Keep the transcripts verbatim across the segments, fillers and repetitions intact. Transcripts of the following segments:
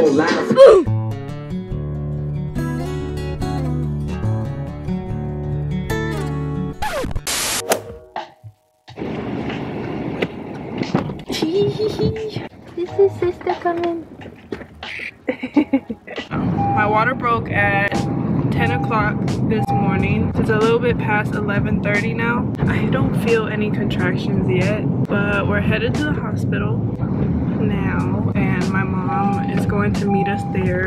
Oh, laugh. Ooh. This is sister coming. My water broke at ten o'clock this morning. It's a little bit past eleven thirty now. I don't feel any contractions yet, but we're headed to the hospital now, and my mom is going to meet us there.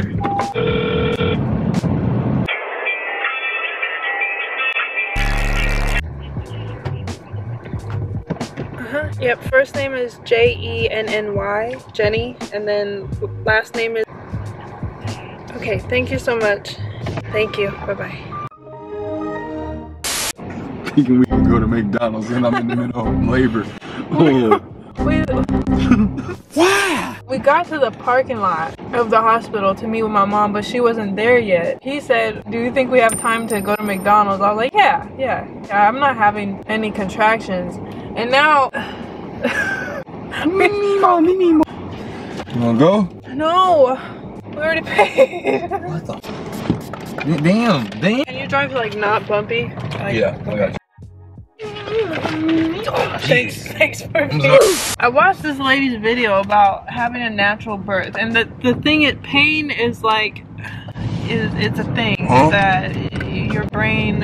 Uh-huh. Yep, first name is J E N N Y, Jenny, and then last name is... Okay, thank you so much. Thank you, bye-bye. Thinking we can go to McDonald's and I'm in the middle of labor. Oh. We, wow. We got to the parking lot of the hospital to meet with my mom, but she wasn't there yet. He said, do you think we have time to go to McDonald's? I was like, yeah, yeah, yeah, I'm not having any contractions. And now... Mimo, Mimo. You wanna go? No, we already paid. What the f damn, damn. Can you drive like not bumpy? Like, yeah, I got you. Oh, thanks, thanks for me. I watched this lady's video about having a natural birth, and the the thing it pain is like is it's a thing huh? that your brain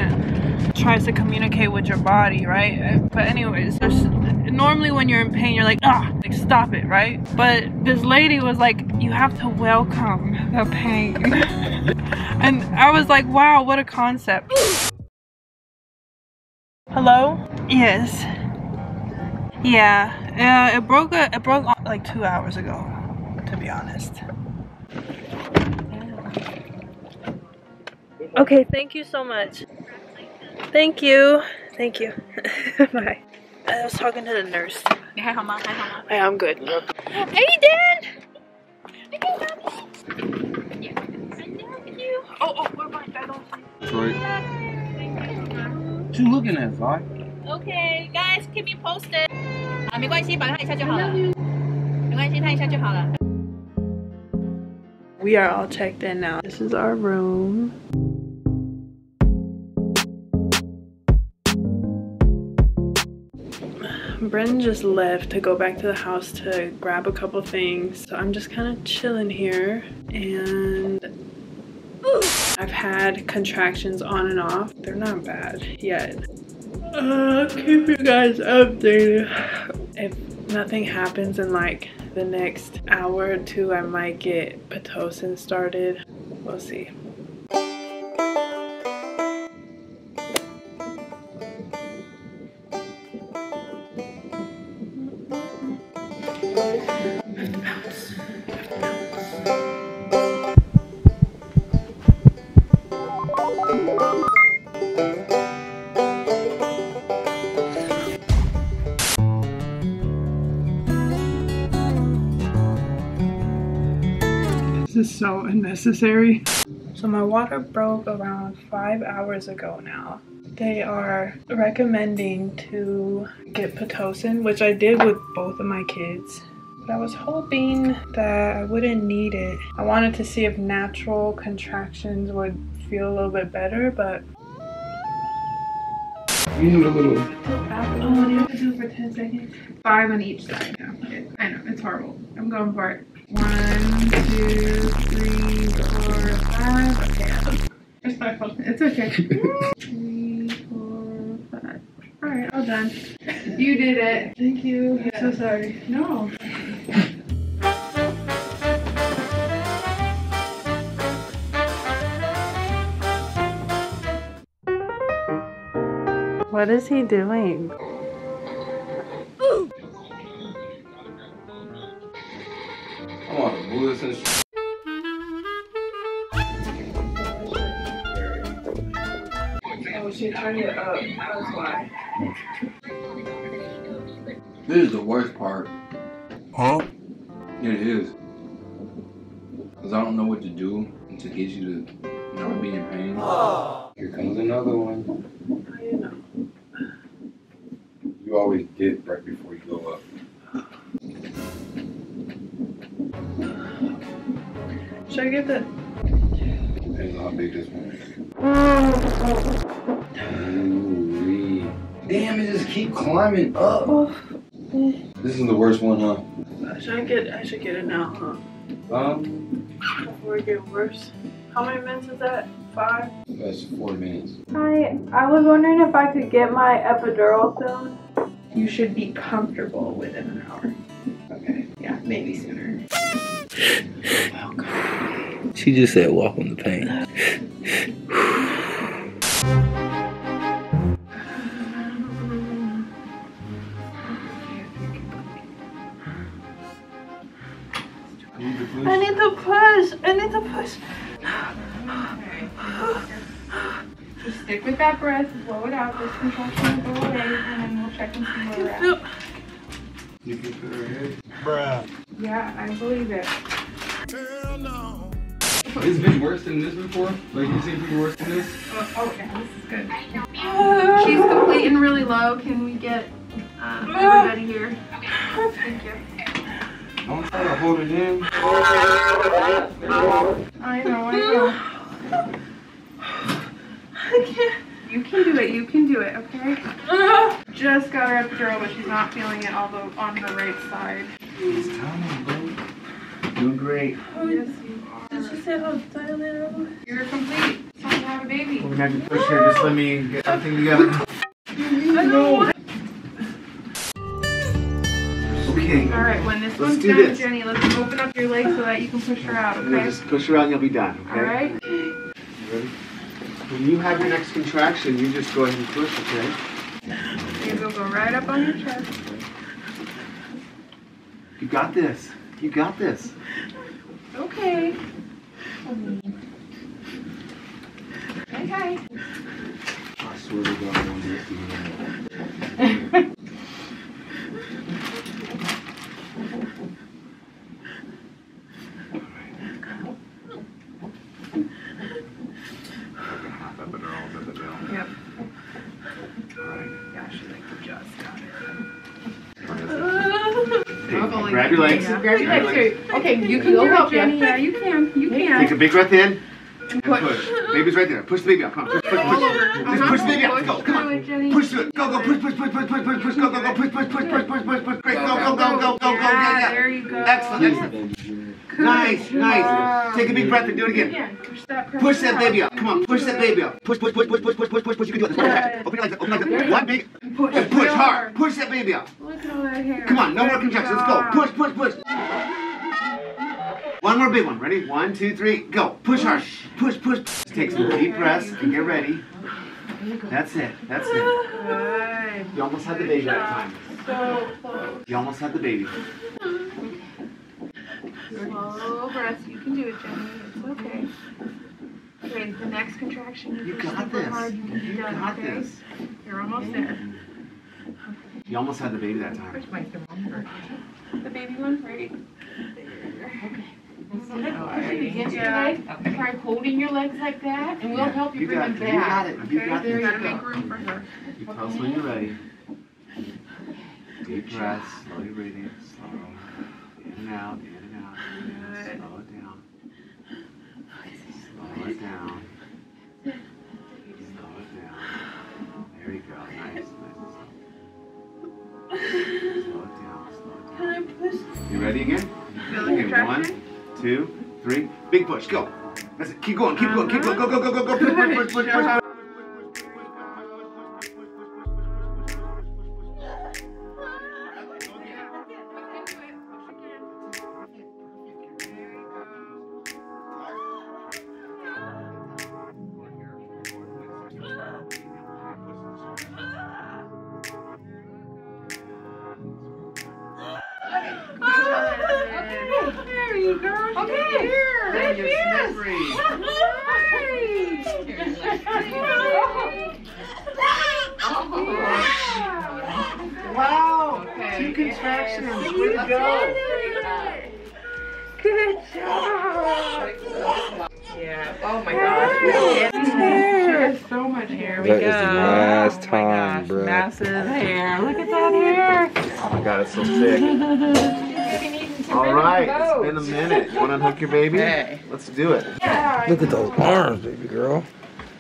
tries to communicate with your body, right? But anyways, there's, normally when you're in pain, you're like, ah, like stop it, right? But this lady was like, you have to welcome the pain, and I was like, wow, what a concept. Hello? Yes. Yeah. Uh, it broke. A, it broke like two hours ago, to be honest. Yeah. Okay. Thank you so much. Thank you. Thank you. Bye. I was talking to the nurse. Hi, Mama. Hi, Mama. Hey, I'm good. Aiden. I can love you. Yeah. I love you. Oh, oh, what about that? Sorry. What you looking at, Vi? Okay, guys, keep me posted. Ah, 没关系，把它按一下就好了。没关系，按一下就好了。We are all checked in now. This is our room. Brendan just left to go back to the house to grab a couple things, so I'm just kind of chilling here and. I've had contractions on and off. They're not bad yet. I'll keep you guys updated. If nothing happens in like the next hour or two, I might get Pitocin started. We'll see. This is so unnecessary. So my water broke around five hours ago now. They are recommending to get Pitocin, which I did with both of my kids. But I was hoping that I wouldn't need it. I wanted to see if natural contractions would feel a little bit better, but... You need a little... Oh, what do you have to do for ten seconds? Five on each side. Yeah, it, I know, it's horrible. I'm going for it. One, two, three, four, five. Okay, it's my fault. It's okay. Three, four, five. All right, all done. You did it. Thank you. Yeah. I'm so sorry. No. What is he doing? Oh, she turned it up. That was why. This is the worst part. Huh? It is. Because I don't know what to do to get you to not be in pain. Here comes another one. How do you know? You always dip right before you go up. Should I get that? Depends on how big this one is. Damn, it just keep climbing up. This is the worst one, huh? Should I get? I should get it now, huh? Um. Before it gets worse. How many minutes is that? Five. That's four minutes. Hi, I was wondering if I could get my epidural soon. You should be comfortable within an hour. Okay. Yeah, maybe sooner. Welcome. She just said, "Walk on the pain." I need to push. I need to push. Just stick with that breath. Blow it out. This contraction will go away, and then we'll check and see where we're at. You can put her head. Bruh. Yeah, I believe it. Hell no. It's been worse than this before? Like, you've seen people worse than this? Oh, oh yeah, this is good. Uh, She's complete and really low. Can we get uh, everybody here? Okay. Thank you. Don't try to hold it in. I know, I know. I can't. You can do it, you can do it, okay? Just got her epidural, but she's not feeling it all the, on the right side. It's time, bro. Doing great. Oh, yes, you are. Did she say how dilated I was? You're complete. It's time to have a baby. We're gonna have to push her. Just let me get everything together. No. Okay. Alright, when this one's done, Jenny, let's open up your legs so that you can push her out, okay? Just push her out and you'll be done, okay? Alright. You ready? When you have your next contraction, you just go ahead and push, okay? You'll go right up on your chest. You got this. You got this. Okay. Okay. I swear to God, I want to get you. Yep. Alright. Yeah, she like just got it. Uh, hey, grab your legs. Yeah. Grab your legs. legs. Okay, you can go up, Jenny. Yeah, you can. You can. Take a big breath in and push. push. Baby's right there. Push the baby out. Come on. Push, push, push. Just push the baby out. Go. Come on. Push through it. Go, go. Push, push, push, push, push, push, push. Go, go, go. Push, push, push, push, push, push, push. Great. Go, go, go, go, go, go. Yeah, yeah. There you go. Excellent. Excellent. Nice, nice. Take a big breath and do it again. Push that, push that baby up. Come on, push that baby up. Push, push, push, push, push, push, push, push, push. You can do it. This. Open your legs up. Open your legs up. Open your legs up. One big. Push, and push hard. Push that baby up. Look at all that hair. Come on, no more contractions. Let's go. Push, push, push. One more big one. Ready? One, two, three. Go. Push hard. Push, push. Just take some deep breaths and get ready. That's it. That's it. You almost had the baby that time. So close. You almost had the baby. Slow breath. You can do it, Jenny. It's okay. Okay, the next contraction. You, you got this. Hard. You, you done, got okay? this. You're almost yeah. there. Okay. You almost had the baby that time. Where's my thermometer? The baby one right there. Okay. So against your leg. Okay. Try holding your legs like that, and we'll yeah. help you, you bring them back. You got it. Okay? You got there. You got to make room for her. You tell okay. us when you're ready. Deep breath. Slowly breathing. Slow. In and out. In Good. Slow it down. Slow it down. Slow it down. There you go. Nice. Slow it down. Slow it down. You ready again? Okay, one, two, three. Big push. Go. That's it. Keep going. Keep going. Keep going. Go, go, go, go, go. Push, push, push, push, push. Girl, okay, here. Good Good yes. Wow. Okay. Two contractions. Way to go. Good job. Yeah. Oh my gosh. Hair. So much hair. We that go. Is the last oh time, gosh. Bro. Massive hair. Look at that hair. Oh my God, it's so sick. All right, it's been a minute. You want to unhook your baby? Hey. Let's do it. Yeah, look at those arms, baby girl.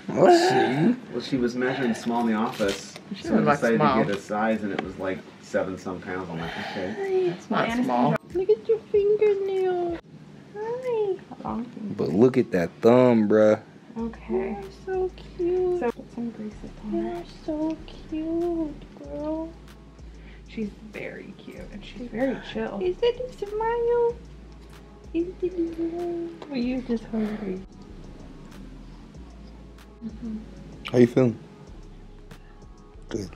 Let's see. Well, she was measuring small in the office. She so was decided small. to get a size, and it was like seven some pounds. I'm like, okay, that's not Hi. small. Look at your fingernail. Hi. But look at that thumb, bruh. Okay. You're so cute. So, put some bracelets on. You're so cute, girl. She's very cute and she's very chill. Is it a smile? Is it a smile? Well, you're just hungry. Mm-hmm. How you feeling? Good.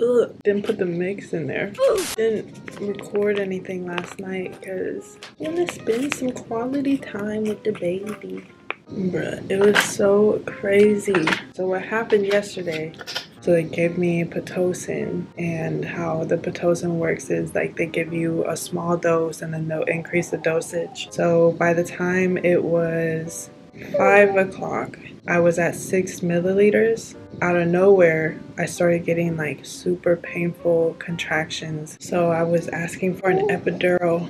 Ugh, didn't put the mix in there. Didn't record anything last night because I want to spend some quality time with the baby. Bruh, it was so crazy. So what happened yesterday, so they gave me Pitocin, and how the Pitocin works is like they give you a small dose and then they'll increase the dosage. So by the time it was five o'clock, I was at six milliliters. Out of nowhere, I started getting like super painful contractions. So I was asking for an epidural.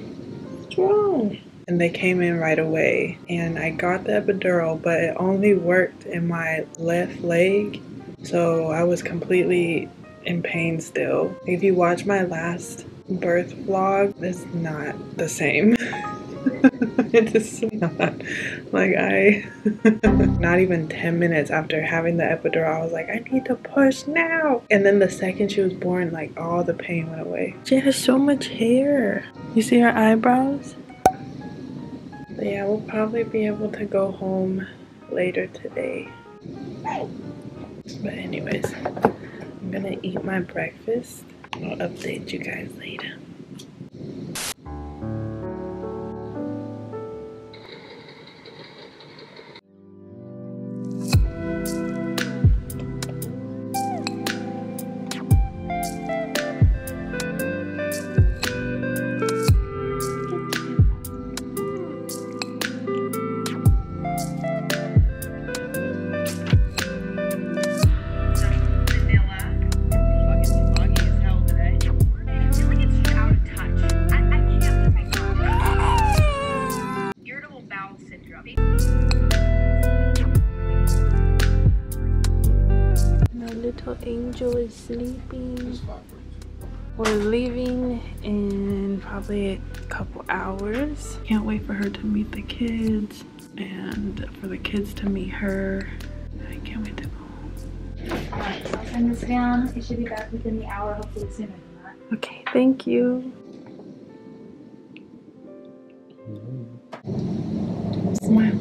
What's wrong? And they came in right away. And I got the epidural, but it only worked in my left leg. So I was completely in pain still. If you watch my last birth vlog, it's not the same. It is not. Like I, not even ten minutes after having the epidural, I was like, I need to push now. And then the second she was born, like all the pain went away. She has so much hair. You see her eyebrows? But yeah, we'll probably be able to go home later today. But anyways, I'm gonna eat my breakfast. I'll update you guys later. Angel is sleeping. We're leaving in probably a couple hours. Can't wait for her to meet the kids and for the kids to meet her. I can't wait to go home. Alright, so I'll turn this down. It should be back within the hour, hopefully sooner than that. Okay, thank you. Smile.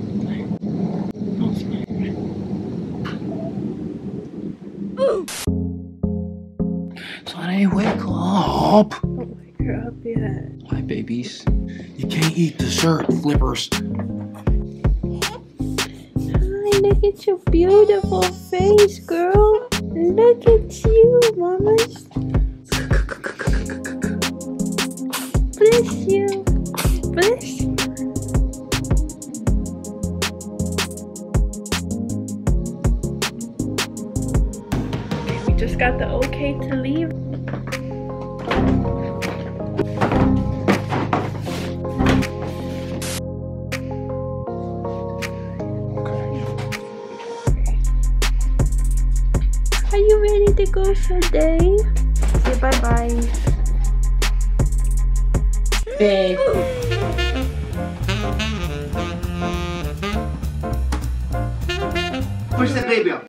Wake up! Oh, you're up yet. Hi, babies. You can't eat dessert, flippers. Hi, look at your beautiful face, girl. Look at you, mama. Bless you. Bless you. Okay, we just got the okay to leave. Are you ready to go today? Say bye bye. Big. Push the baby up.